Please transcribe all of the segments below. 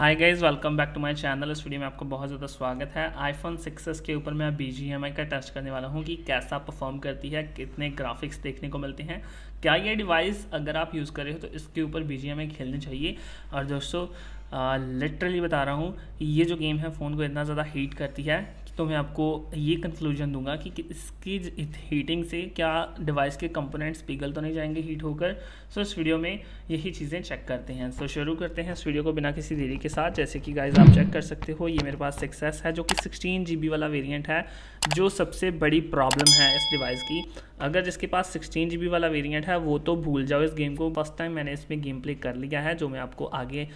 Hi guys, welcome back to my channel. इस video में आपको बहुत ज़्यादा स्वागत है। आईफोन 6s के ऊपर मैं BGMI का टेस्ट करने वाला हूं कि कैसा परफॉर्म करती है, कितने ग्राफिक्स देखने को मिलते हैं, क्या ये डिवाइस अगर आप यूज़ कर रहे हो तो इसके ऊपर BGMI खेलनी चाहिए। और दोस्तों लिटरली बता रहा हूँ, ये जो गेम है फ़ोन को इतना ज़्यादा हीट करती है तो मैं आपको ये कंक्लूजन दूंगा कि इसकी हीटिंग से क्या डिवाइस के कंपोनेंट्स पिघल तो नहीं जाएंगे हीट होकर। सो इस वीडियो में यही चीज़ें चेक करते हैं। सो शुरू करते हैं इस वीडियो को बिना किसी देरी के साथ। जैसे कि गाइज आप चेक कर सकते हो, ये मेरे पास 6s है जो कि 16GB वाला वेरिएंट है, जो सबसे बड़ी प्रॉब्लम है इस डिवाइस की। अगर जिसके पास 16GB वाला वेरिएंट है वो तो भूल जाओ इस गेम को। फर्स्ट टाइम मैंने इसमें गेम प्ले कर लिया है, जो मैं आपको आगे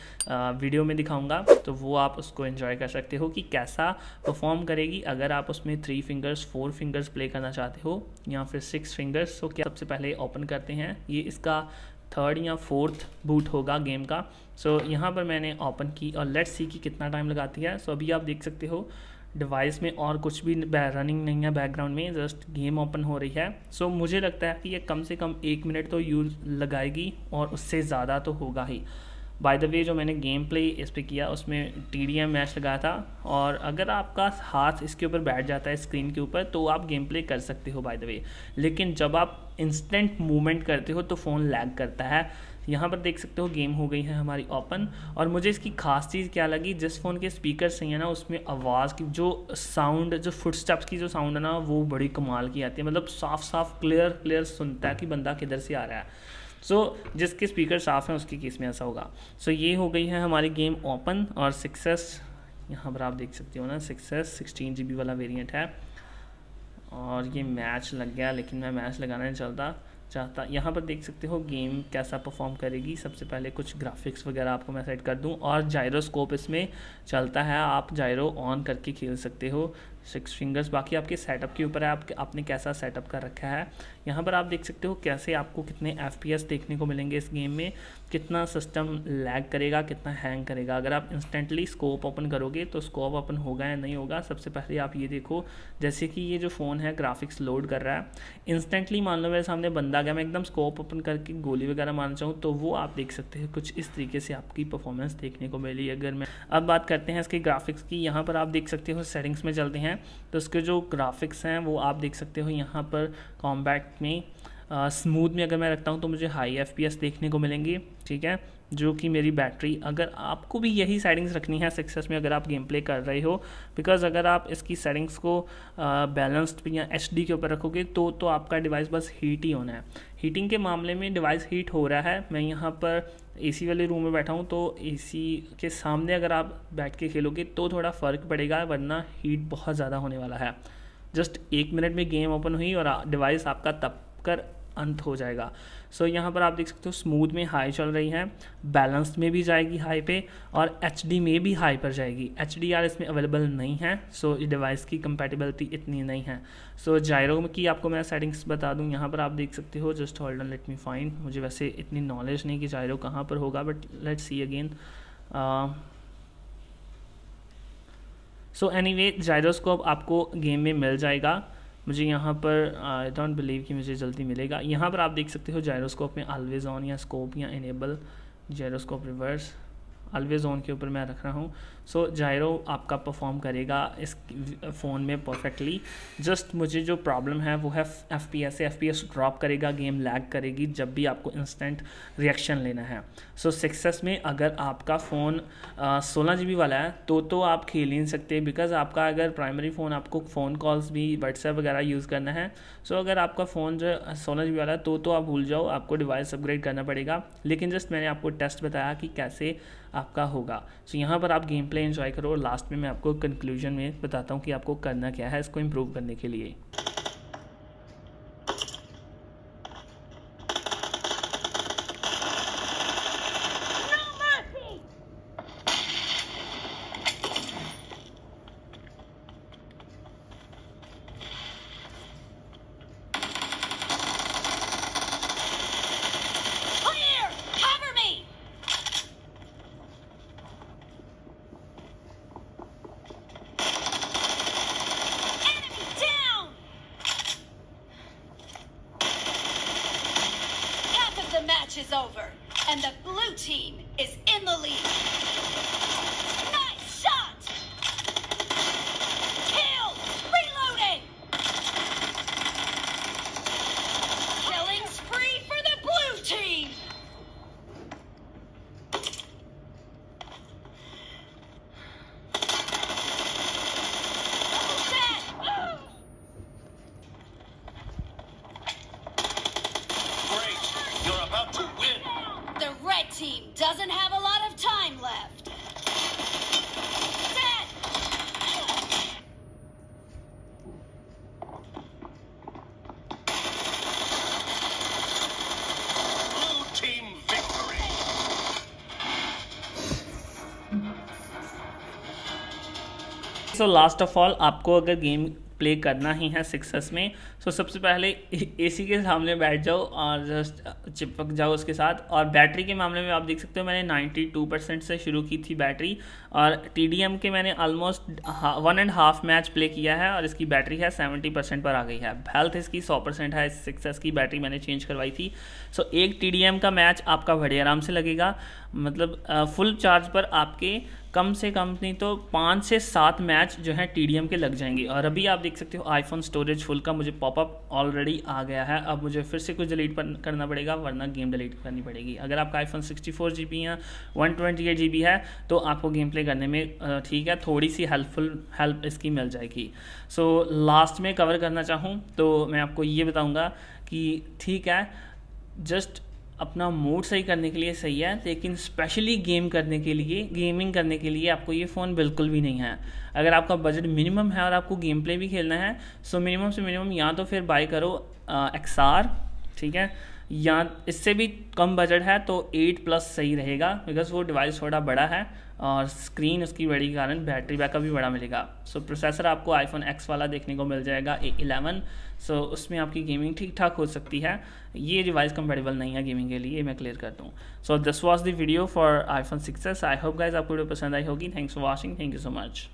वीडियो में दिखाऊंगा, तो वो आप उसको एंजॉय कर सकते हो कि कैसा परफॉर्म करेगी अगर आप उसमें 3 फिंगर्स 4 फिंगर्स प्ले करना चाहते हो या फिर 6 फिंगर्स। तो क्या सबसे पहले ओपन करते हैं, ये इसका 3rd या 4th बूट होगा गेम का। सो यहाँ पर मैंने ओपन की और लेट्स सी कि कितना टाइम लगाती है। सो अभी आप देख सकते हो डिवाइस में और कुछ भी रनिंग नहीं है बैकग्राउंड में, जस्ट गेम ओपन हो रही है। सो मुझे लगता है कि ये कम से कम 1 मिनट तो यूज लगाएगी और उससे ज़्यादा तो होगा ही। बाय द वे, जो मैंने गेम प्ले इस पर किया उसमें TDM मैच लगाया था, और अगर आपका हाथ इसके ऊपर बैठ जाता है स्क्रीन के ऊपर तो आप गेम प्ले कर सकते हो बाय द वे। लेकिन जब आप इंस्टेंट मूवमेंट करते हो तो फ़ोन लैग करता है। यहाँ पर देख सकते हो गेम हो गई है हमारी ओपन। और मुझे इसकी खास चीज़ क्या लगी, जिस फ़ोन के स्पीकर सही है ना उसमें आवाज़ की जो साउंड, जो फुटस्टेप्स की जो साउंड है ना, वो बड़ी कमाल की आती है। मतलब साफ साफ क्लियर क्लियर सुनता है कि बंदा किधर से आ रहा है। सो जिसके स्पीकर साफ़ हैं उसके केस में ऐसा होगा। सो ये हो गई है हमारी गेम ओपन। और 6s यहाँ पर आप देख सकते हो ना, 6s 16GB वाला वेरिएंट है और ये मैच लग गया, लेकिन मैं मैच लगाना नहीं चाहता। यहाँ पर देख सकते हो गेम कैसा परफॉर्म करेगी। सबसे पहले कुछ ग्राफिक्स वगैरह आपको मैं सेट कर दूँ। और जायरोस्कोप इसमें चलता है, आप जायरो ऑन करके खेल सकते हो। 6 फिंगर्स बाकी आपके सेटअप के ऊपर है, आपने कैसा सेटअप कर रखा है। यहाँ पर आप देख सकते हो कैसे आपको कितने FPS देखने को मिलेंगे इस गेम में, कितना सिस्टम लैग करेगा, कितना हैंग करेगा। अगर आप इंस्टेंटली स्कोप ओपन करोगे तो स्कोप ओपन होगा या नहीं होगा। सबसे पहले आप ये देखो, जैसे कि ये जो फ़ोन है ग्राफिक्स लोड कर रहा है इंस्टेंटली, मान लो मेरे सामने बंदा गया, मैं एकदम स्कोप ओपन करके गोली वगैरह मारना चाहूँ तो वो आप देख सकते हैं। कुछ इस तरीके से आपकी परफॉर्मेंस देखने को मिली। अगर मैं अब बात करते हैं इसके ग्राफिक्स की, यहाँ पर आप देख सकते हो सेटिंग्स में चलते हैं तो उसके जो ग्राफिक्स हैं वो आप देख सकते हो। यहाँ पर कॉम्बैट में स्मूथ में अगर मैं रखता हूँ तो मुझे हाई FPS देखने को मिलेंगे, ठीक है, जो कि मेरी बैटरी। अगर आपको भी यही सेटिंग्स रखनी है 6s में अगर आप गेम प्ले कर रहे हो, बिकॉज़ अगर आप इसकी सेटिंग्स को बैलेंस्ड या HD के ऊपर रखोगे तो आपका डिवाइस बस हीट ही होना है। हीटिंग के मामले में डिवाइस हीट हो रहा है। मैं यहाँ पर AC वाले रूम में बैठा हूँ तो AC के सामने अगर आप बैठ के खेलोगे तो थोड़ा फ़र्क पड़ेगा, वरना हीट बहुत ज़्यादा होने वाला है। जस्ट 1 मिनट में गेम ओपन हुई और डिवाइस आपका तप कर अंत हो जाएगा। सो यहाँ पर आप देख सकते हो स्मूथ में हाई चल रही है, बैलेंस्ड में भी जाएगी हाई पे, और HD में भी हाई पर जाएगी। HDR इसमें अवेलेबल नहीं है, सो डिवाइस की कंपैटिबिलिटी इतनी नहीं है। सो जायरो की आपको मैं सेटिंग्स बता दूं, यहाँ पर आप देख सकते हो। Just hold on, let me find. मुझे वैसे इतनी नॉलेज नहीं कि जायरो कहाँ पर होगा, but let's see again. So anyway, gyroscope आपको गेम में मिल जाएगा। मुझे यहाँ पर आई डोंट बिलीव कि मुझे जल्दी मिलेगा। यहाँ पर आप देख सकते हो जायरोस्कोप में ऑलवेज ऑन या स्कोप या enable, gyroscope reverse always on के ऊपर मैं रख रहा हूँ। सो जायरो आपका परफॉर्म करेगा इस फ़ोन में परफेक्टली। जस्ट मुझे जो प्रॉब्लम है वो है FPS ड्रॉप करेगा, गेम लैग करेगी जब भी आपको इंस्टेंट रिएक्शन लेना है। सो 6s में अगर आपका फ़ोन 16GB वाला है तो आप खेल नहीं सकते, बिकॉज़ आपका अगर प्राइमरी फ़ोन, आपको फ़ोन कॉल्स भी व्हाट्सएप वगैरह यूज़ करना है। सो अगर आपका फ़ोन जो 16GB वाला है तो आप भूल जाओ, आपको डिवाइस अपग्रेड करना पड़ेगा। लेकिन जस्ट मैंने आपको टेस्ट बताया कि कैसे आपका होगा। सो यहाँ पर आप गेम प्ले एंजॉय करो और लास्ट में मैं आपको कंक्लूजन में बताता हूँ कि आपको करना क्या है इसको इम्प्रूव करने के लिए। Is over and the blue team is in the lead. Next और लास्ट ऑफ ऑल, आपको अगर गेम प्ले करना ही है 6S में तो सबसे पहले एसी के सामने बैठ जाओ और जस्ट चिपक जाओ उसके साथ। और बैटरी के मामले में आप देख सकते हो मैंने 92% से शुरू की थी बैटरी, और TDM के मैंने ऑलमोस्ट 1.5 मैच प्ले किया है और इसकी बैटरी है 70% पर आ गई है। हेल्थ इसकी 100% है। 6S की बैटरी मैंने चेंज करवाई थी। सो एक TDM का मैच आपका बड़े आराम से लगेगा, मतलब फुल चार्ज पर आपके कम से कम नहीं तो 5 से 7 मैच जो है TDM के लग जाएंगे। और अभी आप देख सकते हो iPhone स्टोरेज फुल का मुझे पॉपअप ऑलरेडी आ गया है। अब मुझे फिर से कुछ डिलीट करना पड़ेगा वरना गेम डिलीट करनी पड़ेगी। अगर आपका iPhone 64GB या 128GB है तो आपको गेम प्ले करने में ठीक है थोड़ी सी हेल्प इसकी मिल जाएगी। सो लास्ट में कवर करना चाहूँ तो मैं आपको ये बताऊँगा कि ठीक है जस्ट अपना मूड सही करने के लिए सही है, लेकिन स्पेशली गेमिंग करने के लिए आपको ये फ़ोन बिल्कुल भी नहीं है। अगर आपका बजट मिनिमम है और आपको गेम प्ले भी खेलना है सो मिनिमम से मिनिमम या तो फिर बाय करो XR, ठीक है, या इससे भी कम बजट है तो 8 प्लस सही रहेगा, बिकॉज वो डिवाइस थोड़ा बड़ा है और स्क्रीन उसकी बड़ी के कारण बैटरी बैकअप भी बड़ा मिलेगा। सो प्रोसेसर आपको iPhone X वाला देखने को मिल जाएगा A11, सो उसमें आपकी गेमिंग ठीक ठाक हो सकती है। ये डिवाइस कंपेटेबल नहीं है गेमिंग के लिए, मैं क्लियर कर दूँ। So this was the video for iPhone 6s। I hope guys आपको वीडियो पसंद आई होगी। Thanks for watching, thank you so much.